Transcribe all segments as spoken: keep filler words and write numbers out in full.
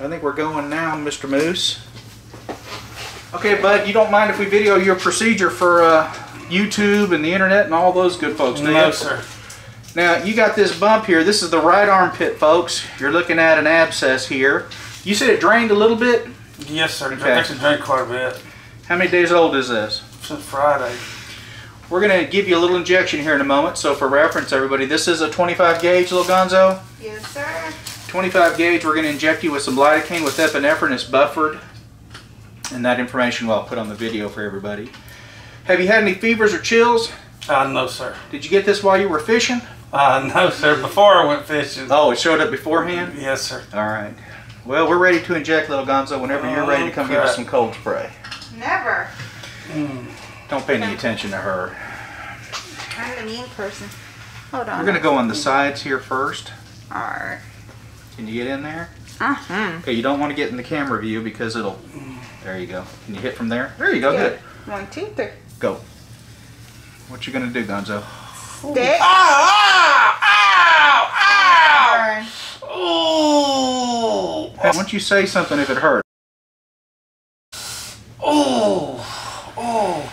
I think we're going now, Mister Moose. Okay, bud, you don't mind if we video your procedure for uh, YouTube and the internet and all those good folks, do you? No, sir. Now, you got this bump here. This is the right armpit, folks. You're looking at an abscess here. You said it drained a little bit? Yes, sir. Okay. It actually drained quite a bit. How many days old is this? Since Friday. We're going to give you a little injection here in a moment. So for reference, everybody, this is a twenty-five gauge, little Gonzo? Yes, sir. twenty-five gauge, we're going to inject you with some lidocaine with epinephrine. It's buffered. And that information I'll put on the video for everybody. Have you had any fevers or chills? Uh, no, sir. Did you get this while you were fishing? Uh, no, sir. Before I went fishing. Oh, it showed up beforehand? Yes, sir. All right. Well, we're ready to inject, little Gonzo, whenever oh, you're ready to come crap. give us some cold spray. Never. Mm. Don't pay any attention to her. I'm a mean person. Hold on. We're going to go on the sides here first. All right. Can you get in there? Uh-huh. Okay, you don't want to get in the camera view because it'll... There you go. Can you hit from there? There you go. Yeah. Good. One, two, three. Go. What you going to do, Gonzo? Stick. Ow! Ow! Ow! Ow! Oh! Why don't you say something if it hurts? Oh! Oh!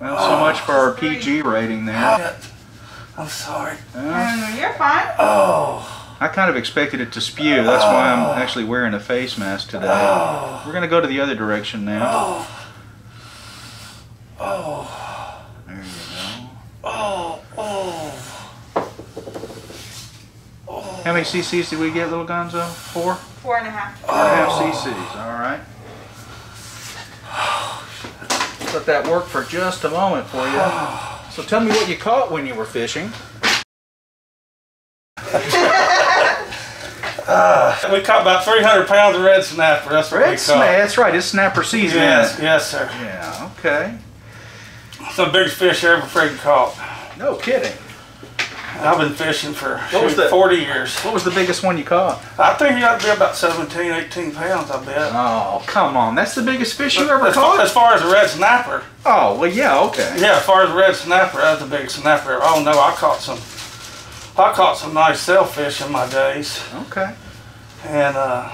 Well, so oh, much for our P G rating there. I'm sorry. Uh, You're fine. Oh! I kind of expected it to spew. That's why I'm actually wearing a face mask today. Oh. We're going to go to the other direction now. Oh. Oh. There you go. Oh. Oh. Oh. How many C C's did we get, little Gonzo? Four? Four and a half. Four and a half C C's. All right. Let that work for just a moment for you. Oh. So tell me what you caught when you were fishing. Uh, we caught about three hundred pounds of red snapper. That's what red we caught. That's right. It's snapper season. Yes, yes, sir. Yeah. Okay. It's the biggest fish I ever freaking caught. No kidding. I've been fishing for shoot, the, forty years. What was the biggest one you caught? I think you ought to be about seventeen, eighteen pounds. I bet. Oh, come on! That's the biggest fish you ever as, caught. As far as a red snapper. Oh well, yeah, okay. Yeah, as far as a red snapper, that's the biggest snapper. Oh no, I caught some. I caught some nice sailfish in my days. Okay. And uh,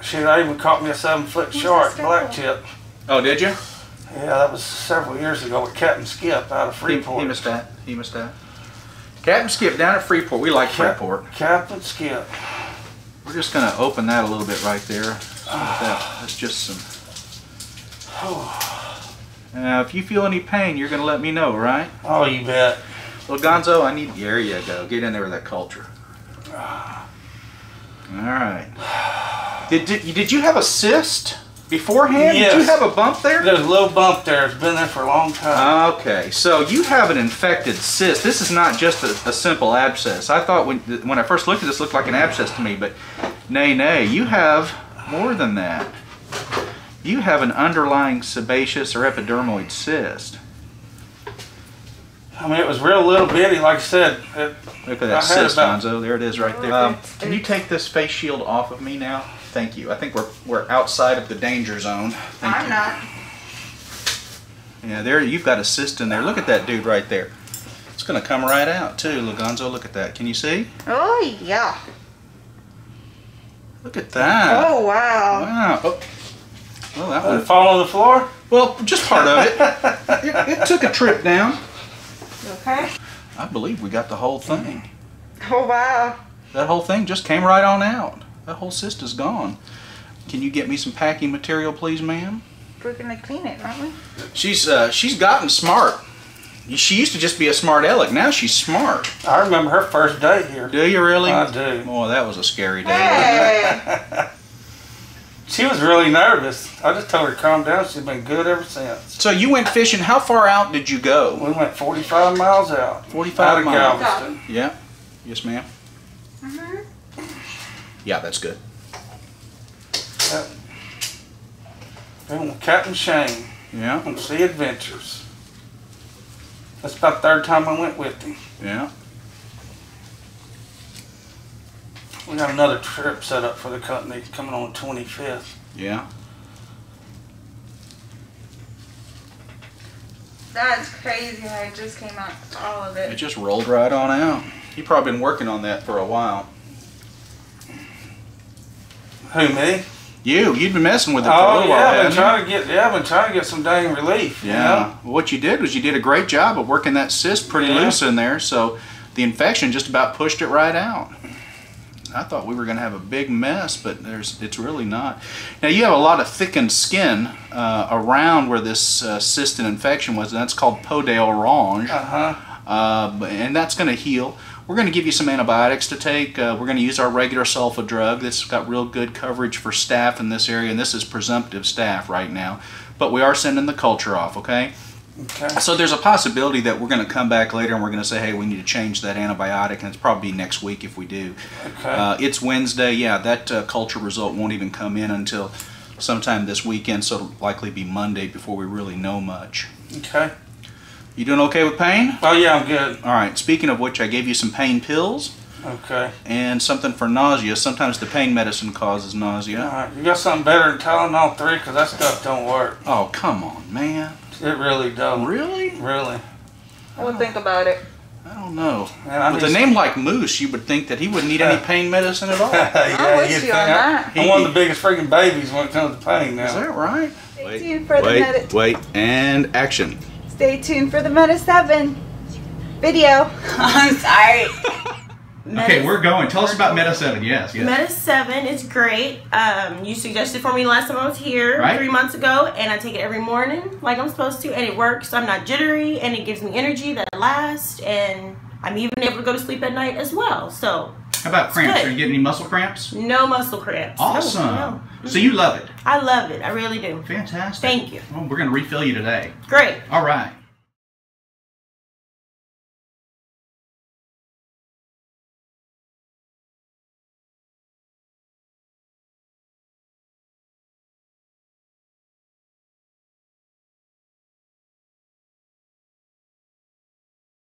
shoot, I even caught me a seven-foot shark, black tip. Oh, did you? Yeah, that was several years ago with Captain Skip out of Freeport. He, he missed that. He missed that. Captain Skip down at Freeport. We like Cap Freeport. Captain Skip. We're just going to open that a little bit right there. So uh, that, that's just some... Oh. Now, if you feel any pain, you're going to let me know, right? Oh, you bet. Well, Gonzo, I need... There you go. Get in there with that culture. Alright. Did, did, did you have a cyst beforehand? Yes. Did you have a bump there? There's a little bump there. It's been there for a long time. Okay. So you have an infected cyst. This is not just a, a simple abscess. I thought when, when I first looked at this, it looked like an abscess to me, but nay, nay. You have more than that. You have an underlying sebaceous or epidermoid cyst. I mean, it was real little bitty, like I said. It, Look at that cyst, Gonzo. There it is right there. Um, can you take this face shield off of me now? Thank you. I think we're we're outside of the danger zone. Thank I'm you. not. Yeah, there you've got a cyst in there. Look at that dude right there. It's going to come right out, too, little Gonzo. Look at that. Can you see? Oh, yeah. Look at that. Oh, wow. Wow. Oh. Well, that would fall on the floor? Well, just part of it. it. It took a trip down. Okay. I believe we got the whole thing. Oh, wow. That whole thing just came right on out. That whole cyst is gone. Can you get me some packing material, please, ma'am? We're going to clean it, aren't we? She's, uh, she's gotten smart. She used to just be a smart aleck. Now she's smart. I remember her first day here. Do you really? I do. Boy, that was a scary day. Hey. She was really nervous. I just told her to calm down. She's been good ever since. So you went fishing. How far out did you go? We went forty-five miles out. forty-five miles. Galveston. Yeah. Yes, ma'am. Mm-hmm. Yeah, that's good. Yep. Been with Captain Shane. Yeah. On Sea Adventures. That's about the third time I went with him. Yeah. We got another trip set up for the company coming on the twenty-fifth. Yeah. That's crazy how it just came out, all of it. It just rolled right on out. You've probably been working on that for a while. Who, me? You. You'd been messing with it for oh, a little yeah, while, I've been trying to get, yeah, I've been trying to get some dang relief. Yeah. You know? What you did was you did a great job of working that cyst pretty yeah. loose in there, so the infection just about pushed it right out. I thought we were going to have a big mess, but there's it's really not. Now, you have a lot of thickened skin uh, around where this uh, cyst and infection was, and that's called peau d'orange. Uh-huh. Uh, and that's going to heal. We're going to give you some antibiotics to take. Uh, we're going to use our regular sulfa drug that's got real good coverage for staph in this area, and this is presumptive staph right now. But we are sending the culture off, okay? Okay. So there's a possibility that we're going to come back later and we're going to say, hey, we need to change that antibiotic, and it's probably next week if we do. Okay. Uh, it's Wednesday. Yeah, that uh, culture result won't even come in until sometime this weekend, so it'll likely be Monday before we really know much. Okay. You doing okay with pain? Oh, yeah, I'm good. All right. Speaking of which, I gave you some pain pills. Okay. And something for nausea. Sometimes the pain medicine causes nausea. All right. You got something better than Tylenol three because that stuff don't work. Oh, come on, man. It really don't. Really? Really. I would think about it. I don't know. Man, with a name like Moose, you would think that he wouldn't need any pain medicine at all. yeah, I wish you on that. I'm one of the biggest freaking babies when it comes to pain now. Is that right? Stay wait, tuned for wait, the Meta. Wait, and action. Stay tuned for the Meta seven video. I'm sorry. Meta, okay, we're going. Tell us about Meta seven. Yes, yes. Meta seven is great. Um, you suggested for me last time I was here, right? three months ago, and I take it every morning like I'm supposed to, and it works. I'm not jittery, and it gives me energy that lasts, and I'm even able to go to sleep at night as well. So, how about cramps? Good. Are you getting any muscle cramps? No muscle cramps. Awesome. No, no. Mm-hmm. So you love it. I love it. I really do. Fantastic. Thank you. Well, we're going to refill you today. Great. All right.